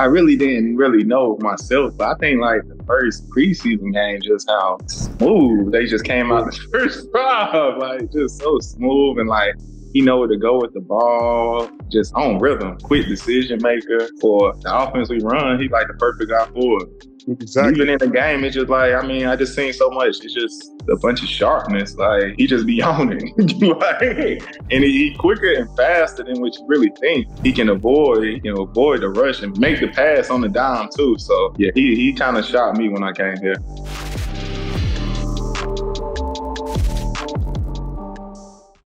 I really didn't really know myself, but I think like the first preseason game, just how smooth they just came out the first drive, like just so smooth and like he know where to go with the ball, just on rhythm, quick decision maker for the offense we run. He's like the perfect guy for it. Exactly. Even in the game, it's just like, I mean, I just seen so much. It's just a bunch of sharpness. Like, he just be on it. And he quicker and faster than what you really think. He can avoid the rush and make the pass on the dime, too. So, yeah, he kind of shocked me when I came here.